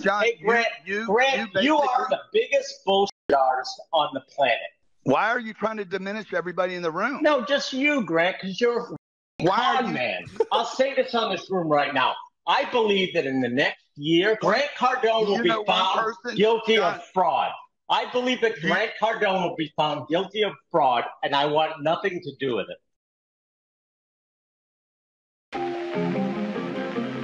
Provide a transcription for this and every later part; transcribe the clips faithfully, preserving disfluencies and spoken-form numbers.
John, hey, Grant, you, you, Grant, you, you are the biggest bullshit artist on the planet. Why are you trying to diminish everybody in the room? No, just you, Grant, because you're a con you? man. I'll say this on this room right now. I believe that in the next year, Grant Cardone will be found guilty of fraud. I believe that Grant Cardone will be found guilty of fraud, and I want nothing to do with it.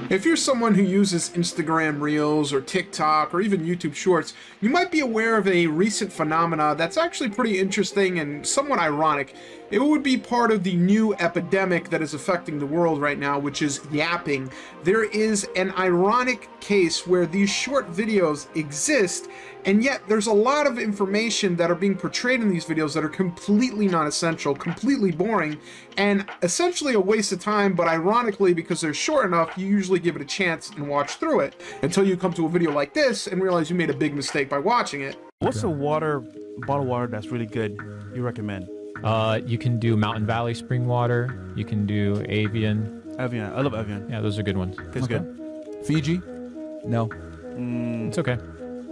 If you're someone who uses Instagram Reels or TikTok or even YouTube Shorts, you might be aware of a recent phenomena that's actually pretty interesting and somewhat ironic. It would be part of the new epidemic that is affecting the world right now, which is yapping. There is an ironic case where these short videos exist, and yet there's a lot of information that are being portrayed in these videos that are completely non essential, completely boring, and essentially a waste of time. But ironically, because they're short enough, you usually give it a chance and watch through it until you come to a video like this and realize you made a big mistake by watching it. What's a water, bottled water that's really good you recommend? Uh, you can do Mountain Valley spring water. You can do Avian. Avian. I love Avian. Yeah, those are good ones. It's okay. Good. Fiji? No. Mm. It's okay.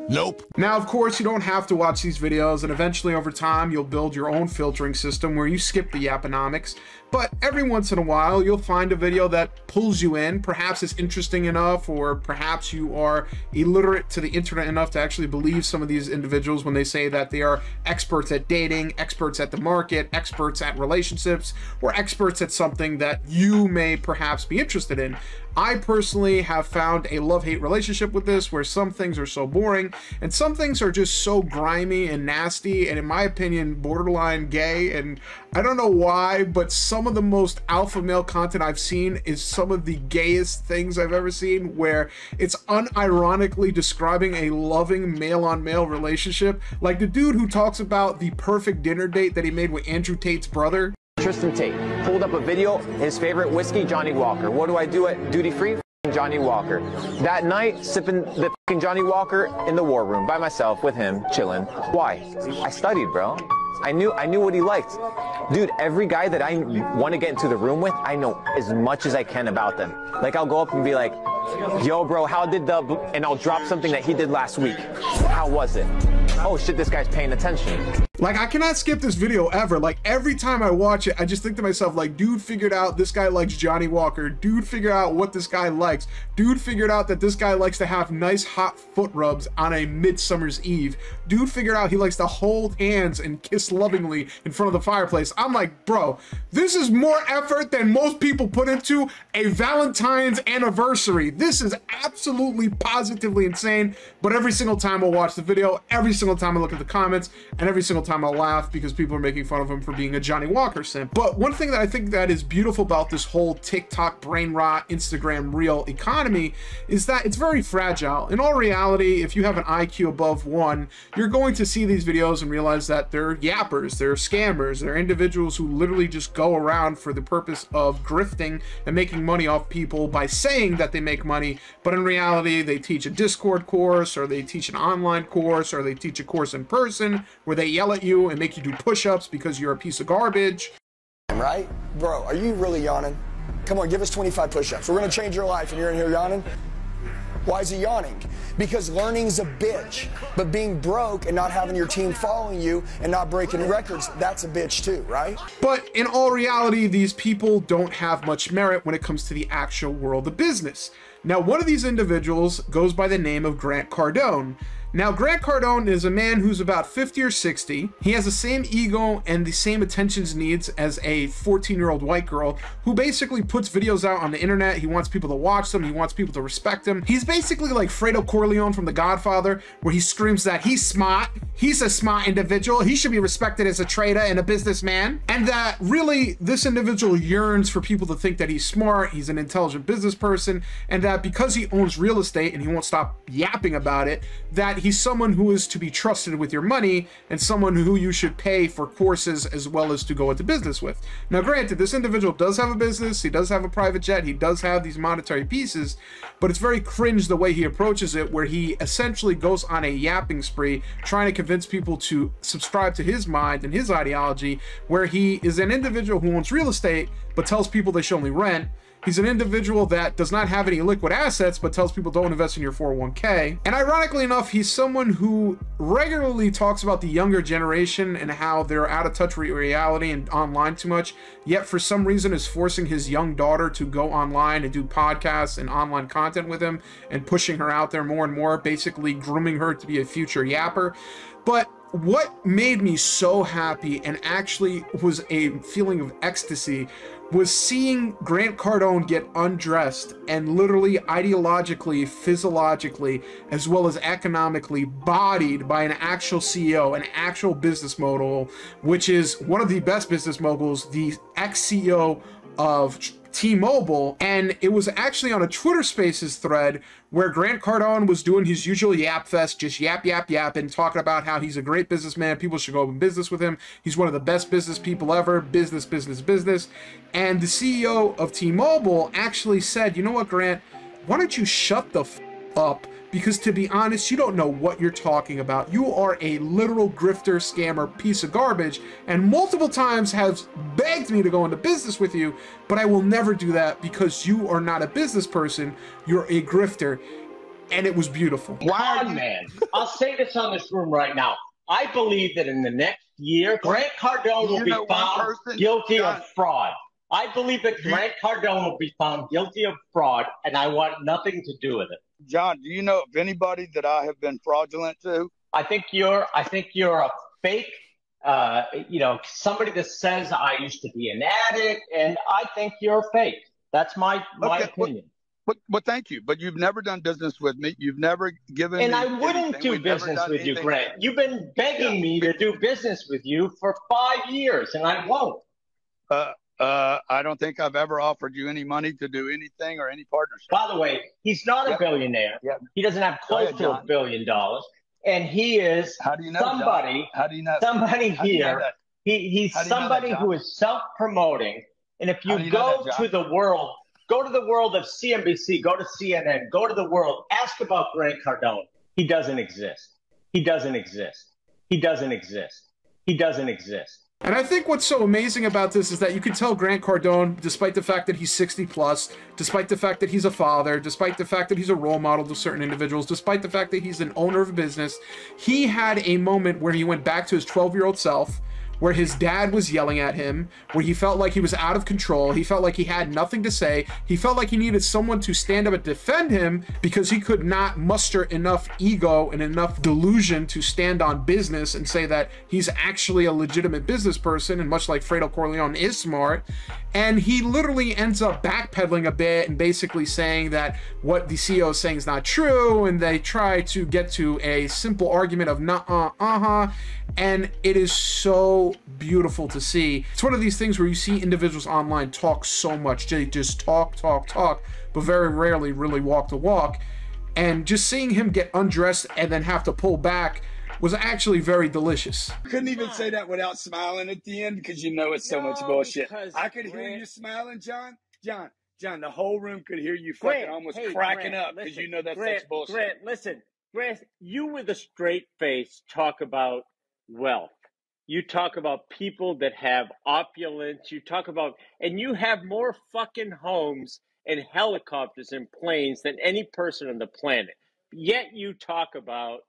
Nope. Now, of course, you don't have to watch these videos, and eventually over time, you'll build your own filtering system where you skip the Yapponomics. But every once in a while, you'll find a video that pulls you in. Perhaps it's interesting enough, or perhaps you are illiterate to the internet enough to actually believe some of these individuals when they say that they are experts at dating, experts at the market, experts at relationships, or experts at something that you may perhaps be interested in. I personally have found a love-hate relationship with this, where some things are so boring and some things are just so grimy and nasty and, in my opinion, borderline gay. And I don't know why, but some of the most alpha male content I've seen is some of the gayest things I've ever seen, where it's unironically describing a loving male-on-male relationship. Like the dude who talks about the perfect dinner date that he made with Andrew Tate's brother. Tristan Tate pulled up a video, his favorite whiskey, Johnnie Walker. What do I do at duty free? Johnnie Walker. That night, sipping the Johnnie Walker in the war room by myself with him, chilling. Why? I studied, bro. I knew I knew what he liked. Dude, every guy that I want to get into the room with, I know as much as I can about them. Like, I'll go up and be like, yo, bro, how did the... And I'll drop something that he did last week. How was it? Oh, shit, this guy's paying attention. Like, I cannot skip this video ever. Like, every time I watch it, I just think to myself, like, dude figured out this guy likes Johnnie Walker. Dude figured out what this guy likes. Dude figured out that this guy likes to have nice hot foot rubs on a Midsummer's Eve. Dude figured out he likes to hold hands and kiss lovingly in front of the fireplace. I'm like, bro, this is more effort than most people put into a Valentine's anniversary. This is absolutely positively insane. But every single time I watch the video, every single time I look at the comments, and every single time I laugh because people are making fun of him for being a Johnnie Walker simp. But one thing that I think that is beautiful about this whole TikTok brain rot, Instagram Reel economy is that it's very fragile. In all reality, if you have an I Q above one, you're going to see these videos and realize that they're yappers, they're scammers, they're individuals who literally just go around for the purpose of grifting and making money off people by saying that they make money, but in reality, they teach a Discord course, or they teach an online course, or they teach a course in person where they yell at you and make you do push-ups because you're a piece of garbage. Right? Bro, are you really yawning? Come on, give us twenty-five push-ups. We're gonna change your life and you're in here yawning? Why is he yawning? Because learning's a bitch. But being broke and not having your team following you and not breaking records, that's a bitch too, right? But in all reality, these people don't have much merit when it comes to the actual world of business. Now, one of these individuals goes by the name of Grant Cardone. Now, Grant Cardone is a man who's about fifty or sixty. He has the same ego and the same attention needs as a fourteen-year-old white girl who basically puts videos out on the internet. He wants people to watch them. He wants people to respect him. He's basically like Fredo Corleone from The Godfather, where he screams that he's smart, he's a smart individual, he should be respected as a trader and a businessman, and that really this individual yearns for people to think that he's smart, he's an intelligent business person, and that because he owns real estate and he won't stop yapping about it, that he's someone who is to be trusted with your money and someone who you should pay for courses as well as to go into business with. Now, granted, this individual does have a business, he does have a private jet, he does have these monetary pieces, but it's very cringe the way he approaches it, where he essentially goes on a yapping spree trying to convince people to subscribe to his mind and his ideology, where he is an individual who owns real estate but tells people they should only rent. He's an individual that does not have any liquid assets, but tells people don't invest in your four oh one K. And ironically enough, he's someone who regularly talks about the younger generation and how they're out of touch with reality and online too much, yet for some reason is forcing his young daughter to go online and do podcasts and online content with him and pushing her out there more and more, basically grooming her to be a future yapper. But what made me so happy and actually was a feeling of ecstasy was seeing Grant Cardone get undressed and literally ideologically, physiologically, as well as economically bodied by an actual C E O, an actual business mogul, which is one of the best business moguls, the ex-C E O of T-Mobile. And it was actually on a Twitter Spaces thread where Grant Cardone was doing his usual yap fest, just yap, yap, yap, and talking about how he's a great businessman. People should go open business with him. He's one of the best business people ever. Business, business, business. And the C E O of T-Mobile actually said, you know what, Grant, why don't you shut the f up? Because to be honest, you don't know what you're talking about. You are a literal grifter, scammer, piece of garbage, and multiple times has begged me to go into business with you, but I will never do that because you are not a business person, you're a grifter. And it was beautiful. Wow, man. I'll say this on this room right now. I believe that in the next year, Grant Cardone will be found guilty of fraud. I believe that Grant Cardone will be found guilty of fraud, and I want nothing to do with it. John, do you know of anybody that I have been fraudulent to? I think you're I think you're a fake, uh, you know, somebody that says I used to be an addict, and I think you're fake. That's my, my okay, opinion. Well, well, thank you. But you've never done business with me. You've never given and me And I wouldn't anything. do We've business with anything. you, Grant. You've been begging yeah, me to do business with you for five years, and I won't. Uh, Uh, I don't think I've ever offered you any money to do anything or any partnership. By the way, he's not yep. a billionaire. Yep. He doesn't have close ahead, to a billion dollars. And he is How do you know, somebody, John? How do you know? somebody How here. You know he, he's somebody you know that, who is self-promoting. And if you, you go that, to the world, go to the world of C N B C, go to C N N, go to the world, ask about Grant Cardone. He doesn't exist. He doesn't exist. He doesn't exist. He doesn't exist. And I think what's so amazing about this is that you can tell Grant Cardone, despite the fact that he's sixty plus, despite the fact that he's a father, despite the fact that he's a role model to certain individuals, despite the fact that he's an owner of a business, he had a moment where he went back to his twelve-year-old self, where his dad was yelling at him, where he felt like he was out of control. He felt like he had nothing to say. He felt like he needed someone to stand up and defend him because he could not muster enough ego and enough delusion to stand on business and say that he's actually a legitimate business person. And much like Fredo Corleone is smart. And he literally ends up backpedaling a bit and basically saying that what the C E O is saying is not true. And they try to get to a simple argument of nuh-uh, uh-huh. And it is so beautiful to see. It's one of these things where you see individuals online talk so much. They just talk, talk, talk, but very rarely really walk the walk. And just seeing him get undressed and then have to pull back was actually very delicious. Couldn't even say that without smiling at the end because you know it's so no, much bullshit. I could Grant. hear you smiling, John. John, John, the whole room could hear you fucking Grant, almost hey, cracking Grant, up because you know that's Grant, such bullshit. Grant, listen, Grant, you with a straight face talk about wealth. You talk about people that have opulence, you talk about, and you have more fucking homes and helicopters and planes than any person on the planet. Yet you talk about,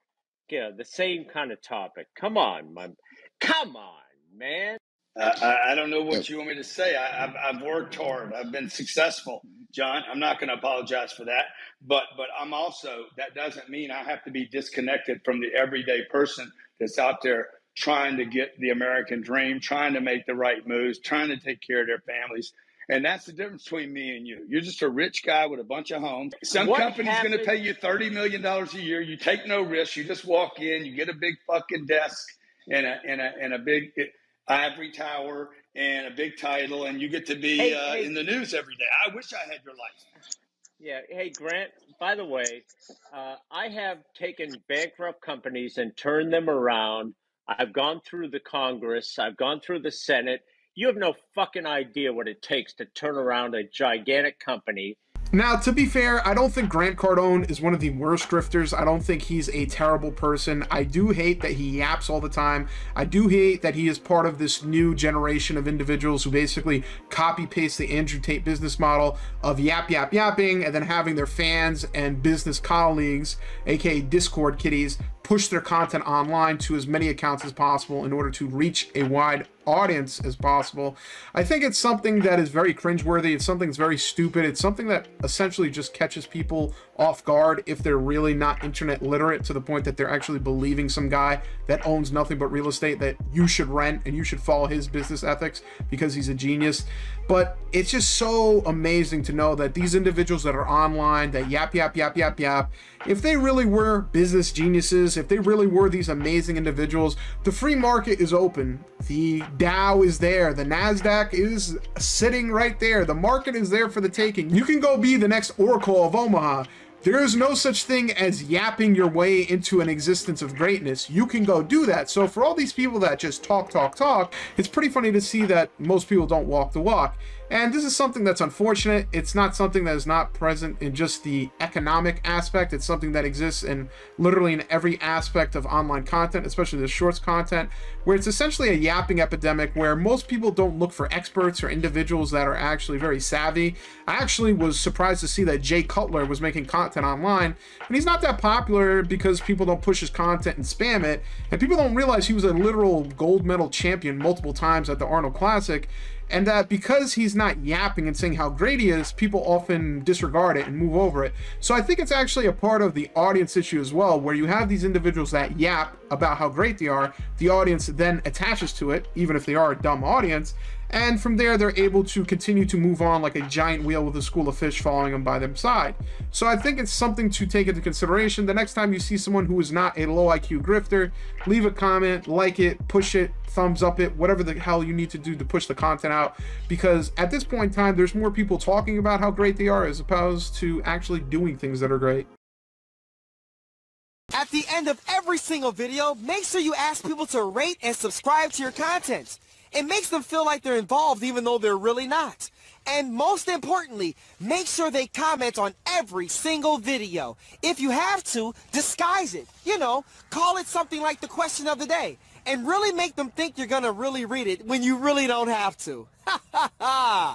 you know, the same kind of topic. Come on, man. Come on, man. I, I don't know what you want me to say. I, I've, I've worked hard. I've been successful, John. I'm not going to apologize for that. But, but I'm also, that doesn't mean I have to be disconnected from the everyday person that's out there trying to get the American dream, trying to make the right moves, trying to take care of their families. And that's the difference between me and you. You're just a rich guy with a bunch of homes. Some what company's going to pay you thirty million dollars a year. You take no risk. You just walk in. You get a big fucking desk and a, and a, and a big ivory tower and a big title, and you get to be hey, uh, hey. in the news every day. I wish I had your life. Yeah. Hey, Grant, by the way, uh, I have taken bankrupt companies and turned them around. I've gone through the Congress. I've gone through the Senate. You have no fucking idea what it takes to turn around a gigantic company. Now, to be fair, I don't think Grant Cardone is one of the worst drifters. I don't think he's a terrible person. I do hate that he yaps all the time. I do hate that he is part of this new generation of individuals who basically copy paste the Andrew Tate business model of yap, yap, yapping, and then having their fans and business colleagues, aka Discord kitties, push their content online to as many accounts as possible in order to reach a wide audience as possible. I think it's something that is very cringeworthy. It's something that's very stupid. It's something that essentially just catches people off guard if they're really not internet literate to the point that they're actually believing some guy that owns nothing but real estate that you should rent and you should follow his business ethics because he's a genius. But it's just so amazing to know that these individuals that are online, that yap, yap, yap, yap, yap, if they really were business geniuses, if they really were these amazing individuals, the free market is open. The Dow is there. The NASDAQ is sitting right there. The market is there for the taking. You can go be the next Oracle of Omaha. There is no such thing as yapping your way into an existence of greatness. You can go do that. So for all these people that just talk, talk, talk, it's pretty funny to see that most people don't walk the walk. And this is something that's unfortunate. It's not something that is not present in just the economic aspect. It's something that exists in literally in every aspect of online content, especially the shorts content, where it's essentially a yapping epidemic where most people don't look for experts or individuals that are actually very savvy. I actually was surprised to see that Jay Cutler was making content online, and he's not that popular because people don't push his content and spam it, and people don't realize he was a literal gold medal champion multiple times at the Arnold Classic, and that because he's not yapping and saying how great he is, people often disregard it and move over it. So I think it's actually a part of the audience issue as well, where you have these individuals that yap about how great they are, the audience then attaches to it, even if they are a dumb audience, and from there, they're able to continue to move on like a giant wheel with a school of fish following them by their side. So I think it's something to take into consideration. The next time you see someone who is not a low I Q grifter, leave a comment, like it, push it, thumbs up it, whatever the hell you need to do to push the content out. Because at this point in time, there's more people talking about how great they are as opposed to actually doing things that are great. At the end of every single video, make sure you ask people to rate and subscribe to your content. It makes them feel like they're involved even though they're really not. And most importantly, make sure they comment on every single video. If you have to, disguise it. You know, call it something like the question of the day. And really make them think you're gonna really read it when you really don't have to. Ha ha ha!